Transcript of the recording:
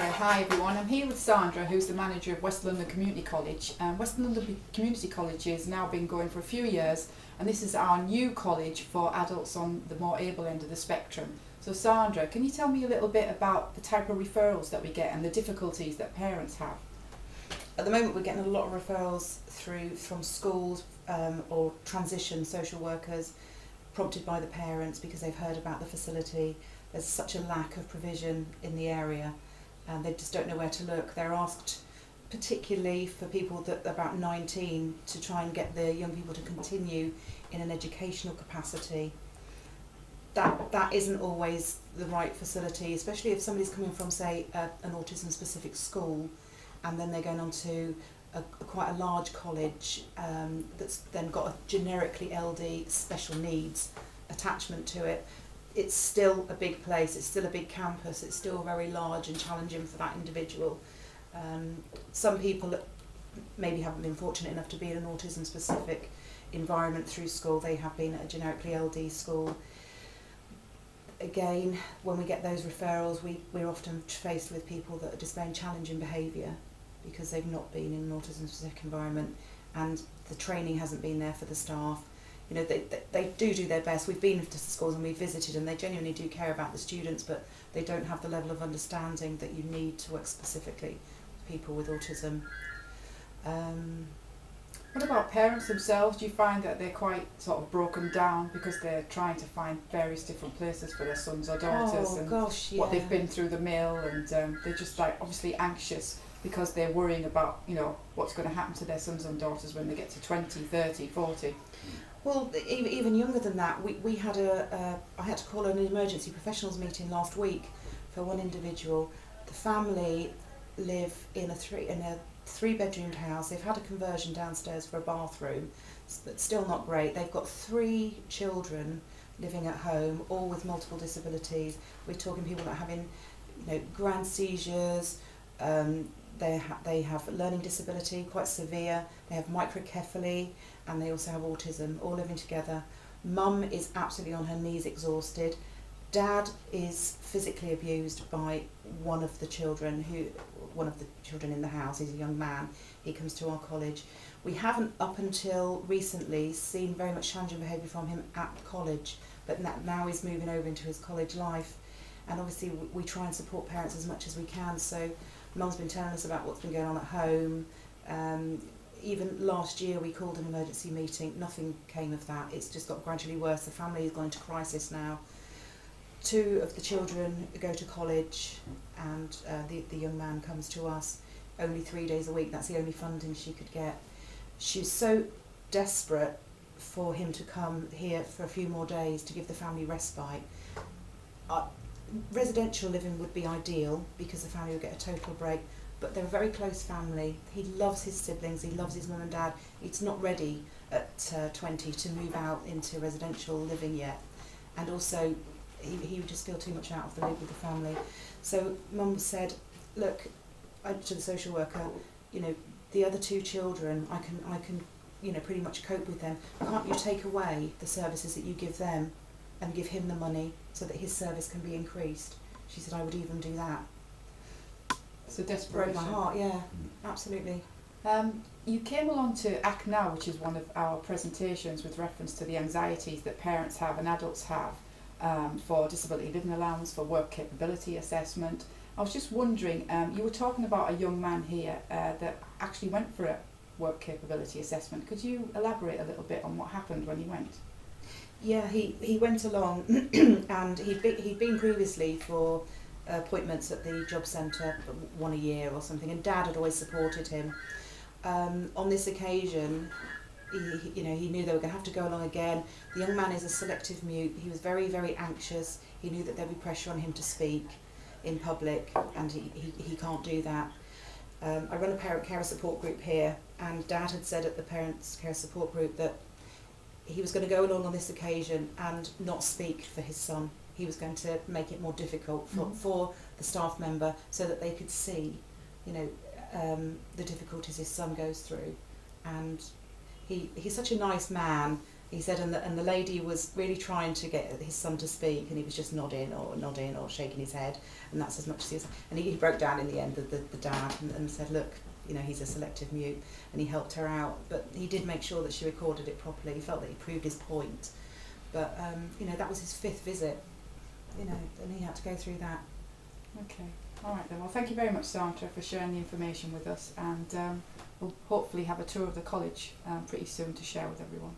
Okay, hi everyone. I'm here with Sandra, who's the manager of West London Community College. West London Community College has now been going for a few years, and this is our new college for adults on the more able end of the spectrum. So Sandra, can you tell me a little bit about the type of referrals that we get and the difficulties that parents have? At the moment we're getting a lot of referrals from schools or transition social workers, prompted by the parents because they've heard about the facility. There's such a lack of provision in the area. And they just don't know where to look. They're asked, particularly for people that are about 19, to try and get the young people to continue in an educational capacity. That isn't always the right facility, especially if somebody's coming from, say, an autism-specific school, and then they're going on to quite a large college that's then got a generically LD special needs attachment to it. It's still a big place, it's still a big campus, it's still very large and challenging for that individual. Some people maybe haven't been fortunate enough to be in an autism-specific environment through school, they have been at a generically LD school. Again, when we get those referrals, we're often faced with people that are displaying challenging behaviour because they've not been in an autism-specific environment and the training hasn't been there for the staff. You know, they do their best. We've been to schools and we've visited and they genuinely do care about the students, but they don't have the level of understanding that you need to work specifically with people with autism. What about parents themselves? Do you find that they're quite sort of broken down because they're trying to find various different places for their sons or daughters and what they've been through the mill, and they're just like obviously anxious because they're worrying about, you know, what's going to happen to their sons and daughters when they get to 20, 30, 40? Well, even younger than that, we had I had to call an emergency professionals meeting last week for one individual. The family live in a three-bedroomed house. They've had a conversion downstairs for a bathroom, but still not great. They've got three children living at home, all with multiple disabilities. We're talking people that are having, you know, grand seizures. They have a learning disability, quite severe, they have microcephaly, and they also have autism, all living together. Mum is absolutely on her knees exhausted. Dad is physically abused by one of the children in the house. He's a young man, he comes to our college. We haven't up until recently seen very much challenging behaviour from him at college, but now he's moving over into his college life. And obviously we try and support parents as much as we can, so Mum's been telling us about what's been going on at home. Even last year we called an emergency meeting, nothing came of that. It's just got gradually worse. The family is going into crisis now. Two of the children go to college and the young man comes to us only 3 days a week. That's the only funding she could get. She's so desperate for him to come here for a few more days to give the family respite. Residential living would be ideal because the family would get a total break, but they're a very close family. He loves his siblings, he loves his mum and dad. He's not ready at 20 to move out into residential living yet, and also he would just feel too much out of the loop with the family. So Mum said, look, to the social worker, you know, the other two children, I can, you know, pretty much cope with them. Can't you take away the services that you give them and give him the money so that his service can be increased? She said, I would even do that. So desperation. Broke my heart, yeah, absolutely. You came along to ACNOW, which is one of our presentations with reference to the anxieties that parents have and adults have for disability living allowance, for work capability assessment. I was just wondering, you were talking about a young man here that actually went for a work capability assessment. Could you elaborate a little bit on what happened when he went? Yeah, he went along and he'd been previously for appointments at the job centre, one a year or something, and Dad had always supported him. On this occasion, he knew they were going to have to go along again. The young man is a selective mute. He was very, very anxious. He knew that there'd be pressure on him to speak in public, and he can't do that. I run a parent carer support group here, and Dad had said at the parents carer support group that he was going to go along on this occasion and not speak for his son. He was going to make it more difficult for the staff member so that they could see, you know, the difficulties his son goes through. And he's such a nice man, He said, and the lady was really trying to get his son to speak, and he was just nodding or shaking his head, and that's as much as he was. And he broke down in the end, the dad, and said, look, you know, he's a selective mute, and he helped her out. But he did make sure that she recorded it properly. He felt that he proved his point. But, you know, that was his 5th visit, you know, and he had to go through that. Okay. All right, then. Well, thank you very much, Sandra, for sharing the information with us, and we'll hopefully have a tour of the college pretty soon to share with everyone.